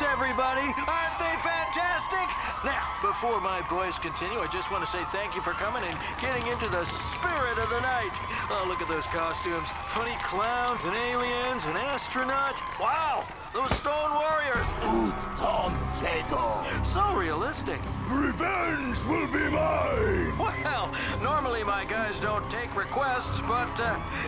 Yes, everybody! Aren't they fantastic? Now, before my boys continue, I just want to say thank you for coming and getting into the spirit of the night. Oh, look at those costumes. Funny clowns and aliens and astronauts. Wow! Those stone warriors! Ut Tom Tego! So realistic. Revenge will be mine! Well, normally my guys don't take requests, but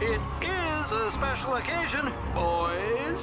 it is a special occasion, boys.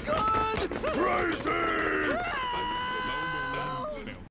good!